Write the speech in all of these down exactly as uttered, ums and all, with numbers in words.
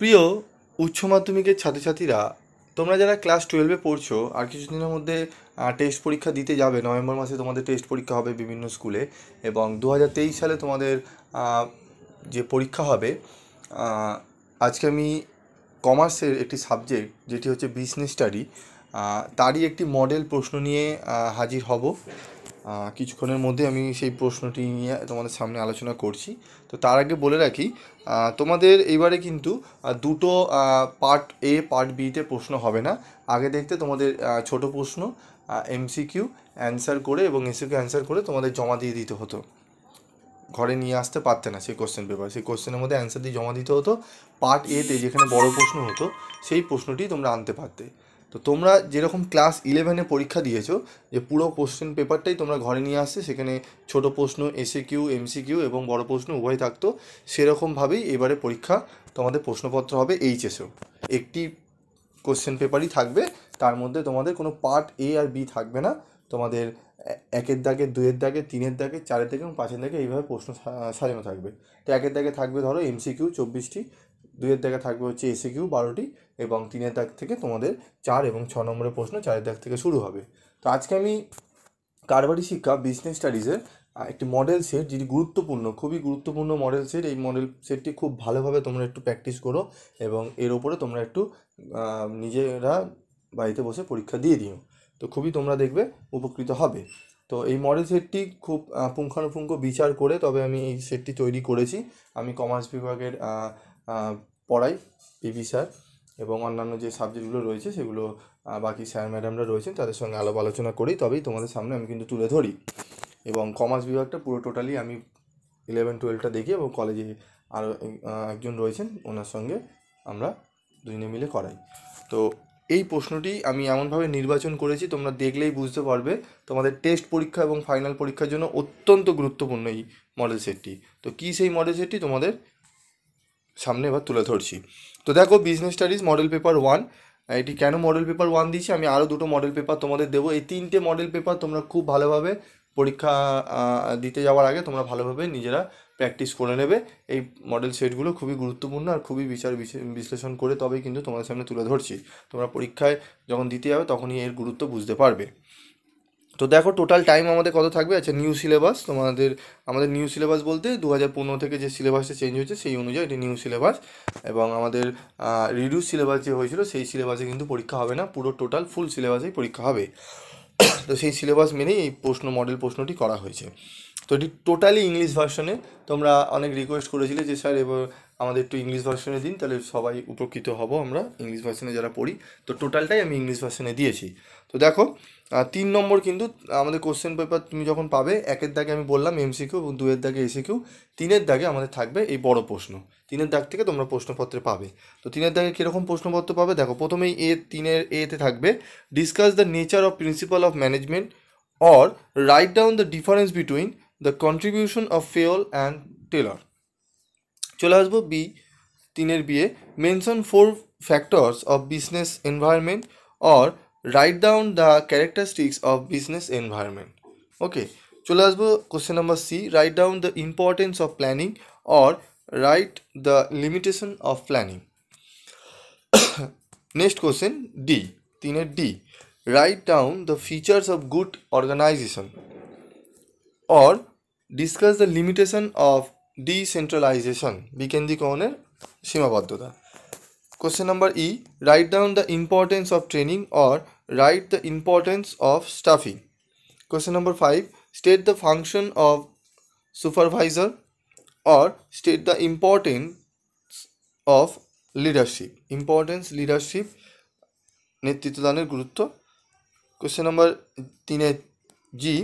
প্রিয় উচ্চ মাধ্যমিকের ছাত্রছাত্রীরা, তোমরা যারা ক্লাস টুয়েলভে পড়ছো, আর কিছুদিনের মধ্যে টেস্ট পরীক্ষা দিতে যাবে। নভেম্বর মাসে তোমাদের টেস্ট পরীক্ষা হবে বিভিন্ন স্কুলে, এবং দু হাজার তেইশ সালে তোমাদের যে পরীক্ষা হবে। আজকে আমি কমার্সের একটি সাবজেক্ট যেটি হচ্ছে বিজনেস স্টাডি, তারই একটি মডেল প্রশ্ন নিয়ে হাজির হব। কিছুক্ষণের মধ্যে আমি সেই প্রশ্নটি নিয়ে তোমাদের সামনে আলোচনা করছি। তো তার আগে বলে রাখি, তোমাদের এইবারে কিন্তু দুটো পার্ট এ পার্ট বিতে প্রশ্ন হবে না। আগে দেখতে তোমাদের ছোট প্রশ্ন এমসিকিউ অ্যান্সার করে এবং এসিকিউ অ্যান্সার করে তোমাদের জমা দিয়ে দিতে হতো। ঘরে নিয়ে আসতে পারতে না সেই কোশ্চেন পেপার, সেই কোশ্চেনের মধ্যে অ্যান্সার দিয়ে জমা দিতে হতো। পার্ট এতে যেখানে বড় প্রশ্ন হতো সেই প্রশ্নটি তোমরা আনতে পারতে। তো তোমরা যেরকম ক্লাস ইলেভেনে পরীক্ষা দিয়েছো, যে পুরো কোশ্চেন পেপারটাই তোমরা ঘরে নিয়ে আসতে, সেখানে ছোট প্রশ্ন এসিকিউ এমসিকিউ এবং বড় প্রশ্ন উভয় থাকতো, সেরকমভাবেই এবারে পরীক্ষা তোমাদের প্রশ্নপত্র হবে। এইচএসও একটি কোশ্চেন পেপারই থাকবে, তার মধ্যে তোমাদের কোনো পার্ট এ আর বি থাকবে না। তোমাদের একের দাগে দুয়ের দাগে তিনের দাগে চারের দাগে এবং পাঁচের দাগে এইভাবে প্রশ্ন সাজানো থাকবে। তো একের দাগে থাকবে ধরো এমসিকিউ চব্বিশটি, দুয়ের দাগে থাকবে হচ্ছে এসিকিউ বারোটি, এবং তিনের দাগ থেকে তোমাদের চার এবং ছ নম্বরের প্রশ্ন চারের দাগ থেকে শুরু হবে। তো আজকে আমি কারবারি শিক্ষা বিজনেস স্টাডিজের একটি মডেল সেট, যেটি গুরুত্বপূর্ণ, খুবই গুরুত্বপূর্ণ মডেল সেট। এই মডেল সেটটি খুব ভালোভাবে তোমরা একটু প্র্যাকটিস করো এবং এর ওপরে তোমরা একটু নিজেরা বাড়িতে বসে পরীক্ষা দিয়ে দিও। তো খুবই তোমরা দেখবে উপকৃত হবে। তো এই মডেল সেটটি খুব পুঙ্খানুপুঙ্খ বিচার করে তবে আমি এই সেটটি তৈরি করেছি। আমি কমার্স বিভাগের পড়াই পিবি স্যার, এবং অন্যান্য যে সাবজেক্টগুলো রয়েছে সেগুলো বাকি স্যার ম্যাডামরা রয়েছেন তাদের সঙ্গে আলাপ আলোচনা করি, তবেই তোমাদের সামনে আমি কিন্তু তুলে ধরি। এবং কমার্স বিভাগটা পুরো টোটালি আমি ইলেভেন টুয়েলভটা দেখি, এবং কলেজে আরও একজন রয়েছেন, ওনার সঙ্গে আমরা দুজনে মিলে করাই। তো এই প্রশ্নটি আমি এমনভাবে নির্বাচন করেছি, তোমরা দেখলেই বুঝতে পারবে তোমাদের টেস্ট পরীক্ষা এবং ফাইনাল পরীক্ষার জন্য অত্যন্ত গুরুত্বপূর্ণ এই মডেল সেটটি। তো কী সেই মডেল সেটটি তোমাদের সামনে এবার তুলে ধরছি। তো দেখো, business studies model paper one, এটি কেন মডেল পেপার ওয়ান দিয়েছি, আমি আরও দুটো মডেল পেপার তোমাদের দেবো। এই তিনটে মডেল পেপার তোমরা খুব ভালোভাবে পরীক্ষা দিতে যাওয়ার আগে তোমরা ভালোভাবে নিজেরা প্র্যাকটিস করে নেবে। এই মডেল সেটগুলো খুবই গুরুত্বপূর্ণ আর খুবই বিচার বিশ্লেষণ করে তবেই কিন্তু তোমাদের সামনে তুলে ধরছি। তোমরা পরীক্ষায় যখন দিতে যাবে তখনই এর গুরুত্ব বুঝতে পারবে। তো দেখো, টোটাল টাইম আমাদের কত থাকবে। আচ্ছা, নিউ সিলেবাস তোমাদের, আমাদের নিউ সিলেবাস বলতে দু হাজার পনেরো থেকে যে সিলেবাসটা চেঞ্জ হয়েছে সেই অনুযায়ী এটি নিউ সিলেবাস, এবং আমাদের রিডিউস সিলেবাস যে হয়েছিল সেই সিলেবাসে কিন্তু পরীক্ষা হবে না, পুরো টোটাল ফুল সিলেবাসেই পরীক্ষা হবে। তো সেই সিলেবাস মেনেই এই প্রশ্ন মডেল প্রশ্নটি করা হয়েছে। তো এটি টোটালি ইংলিশ ভার্সনে, তোমরা অনেক রিকোয়েস্ট করেছিলে যে স্যার এবার আমাদের একটু ইংলিশ ভার্সনে দিন, তাহলে সবাই উপকৃত হব আমরা ইংলিশ ভার্সনে যারা পড়ি। তো টোটালটাই আমি ইংলিশ ভার্সনে দিয়েছি। তো দেখো, তিন নম্বর কিন্তু আমাদের কোশ্চেন পেপার তুমি যখন পাবে, একের দাগে আমি বললাম এমসিকিউ এবং দুয়ের দাগে এসিকিউ, তিনের দাগে আমাদের থাকবে এই বড় প্রশ্ন। তিনের দাগ থেকে তোমরা প্রশ্নপত্রে পাবে। তো তিনের দাগে কীরকম প্রশ্নপত্র পাবে দেখো, প্রথমেই এ তিনের এতে থাকবে discuss the nature of principle of management or write down the difference between the contribution of Fayol and Taylor. চলে আসবো বি, তিনের B mention four factors of business environment or write down the characteristics of business environment. Okay, চলে আসবো question number C, write down the importance of planning or write the limitation of planning. Next question D, তিনের D, write down the features of good organisation or discuss the limitation of decentralisation, বিকেন্দ্রীকরণের সীমাবদ্ধতা। Question number E, write down the importance of training or write the importance of staffing. Question number five, state the function of supervisor or state the importance of leadership, importance leadership, নেতৃত্বদানের গুরুত্ব। Question number তিনে জি,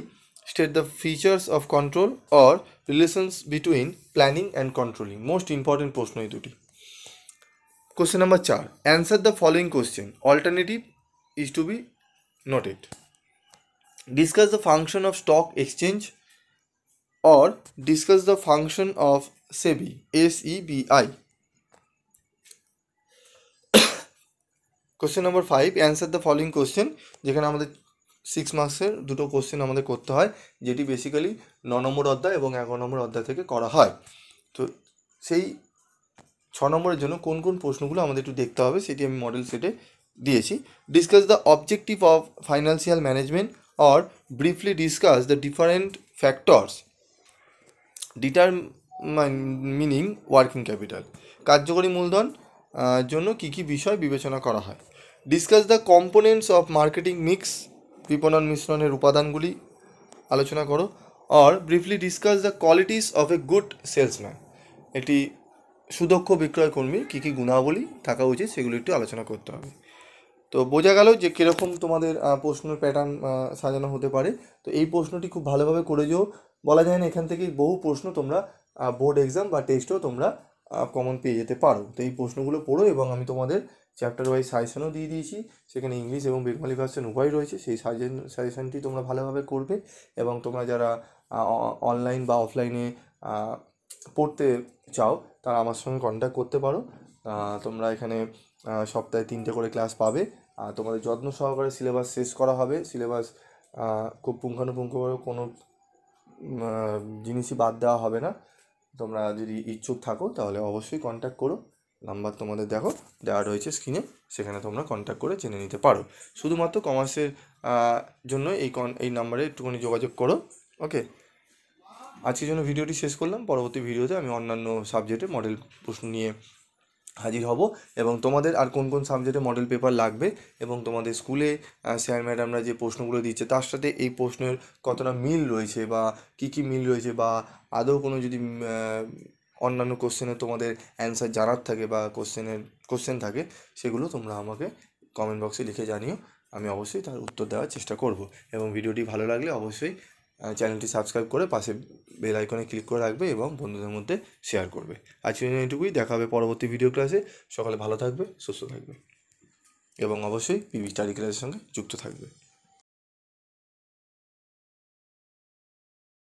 state the features of control or relations between planning and controlling, most important প্রশ্ন এই দুটি। Question number চার, answer the following question, alternative is to be noted, discuss the function of stock exchange or discuss the function of SEBI, S E B I. Question number five, answer the following question, যেখানে আমাদের six মার্কসের দুটো question আমাদের করতে হয়, যেটি basically ন নম্বর অধ্যায় এবং এগারো নম্বর অধ্যায় থেকে করা হয়। তো সেই ছয় নম্বরের জন্য কোন কোন প্রশ্নগুলো আমাদের একটু দেখতে হবে সেটি আমি মডেল সেটে দিয়েছি। Discuss the objective of financial management or briefly discuss the different factors determining working capital. কার্যকরী মূলধন জন্য কী কী বিষয় বিবেচনা করা হয়। Discuss the components of marketing mix, বিপণন মিশ্রণের উপাদানগুলি আলোচনা করো। Or briefly discuss the qualities of a good salesman, একটি সুদক্ষ বিক্রয় কর্মীর কী কী গুণাবলী থাকা উচিত সেগুলো একটু আলোচনা করতে হবে। তো বোঝা গেল যে কীরকম তোমাদের প্রশ্নের প্যাটার্ন সাজানো হতে পারে। তো এই প্রশ্নটি খুব ভালোভাবে করে যেও, বলা যায় না এখান থেকে বহু প্রশ্ন তোমরা বোর্ড এক্সাম বা টেস্টও তোমরা কমন পেয়ে যেতে পারো। তো এই প্রশ্নগুলো পড়ো এবং আমি তোমাদের চ্যাপ্টার ওয়াইজ সাজেশনও দিয়ে দিয়েছি, সেখানে ইংলিশ এবং বেঙ্গলি ভার্সন উভয় রয়েছে। সেই সাজেশন সাজেশনটি তোমরা ভালোভাবে করবে এবং তোমরা যারা অনলাইন বা অফলাইনে পড়তে চাও তারা আমার সঙ্গে কন্ট্যাক্ট করতে পারো। তোমরা এখানে সপ্তাহে তিনটে করে ক্লাস পাবে আর তোমাদের যত্ন সহকারে সিলেবাস শেষ করা হবে। সিলেবাস খুব পুঙ্খানুপুঙ্খভাবে কোনো জিনিসই বাদ দেওয়া হবে না। তোমরা যদি ইচ্ছুক থাকো তাহলে অবশ্যই কন্ট্যাক্ট করো, নাম্বার তোমাদের দেখো দেওয়া রয়েছে স্ক্রিনে, সেখানে তোমরা কন্ট্যাক্ট করে জেনে নিতে পারো। শুধুমাত্র কমার্সের জন্য এই কন এই নাম্বারে একটুখানি যোগাযোগ করো। ওকে, আজকের জন্য ভিডিওটি শেষ করলাম। পরবর্তী ভিডিওতে আমি অন্যান্য সাবজেক্টে মডেল প্রশ্ন নিয়ে হাজির হব এবং তোমাদের আর কোন কোন সাবজেক্টে মডেল পেপার লাগবে এবং তোমাদের স্কুলে স্যার ম্যাডামরা যে প্রশ্নগুলো দিচ্ছে তার সাথে এই প্রশ্নের কতটা মিল রয়েছে বা কি কি মিল রয়েছে বা আদৌ কোনো যদি অন্যান্য কোশ্চেনে তোমাদের অ্যান্সার জানার থাকে বা কোশ্চেনের কোশ্চেন থাকে সেগুলো তোমরা আমাকে কমেন্ট বক্সে লিখে জানিও, আমি অবশ্যই তার উত্তর দেওয়ার চেষ্টা করব। এবং ভিডিওটি ভালো লাগলে অবশ্যই চ্যানেলটি সাবস্ক্রাইব করে পাশে বেল আইকনে ক্লিক করে রাখবে এবং বন্ধুদের মধ্যে শেয়ার করবে। আজকের জন্য এটুকুই, দেখা হবে পরবর্তী ভিডিও ক্লাসে। সকালে ভালো থাকবে, সুস্থ থাকবে এবং অবশ্যই পিবি স্টাডি ক্লাসের সঙ্গে যুক্ত থাকবে।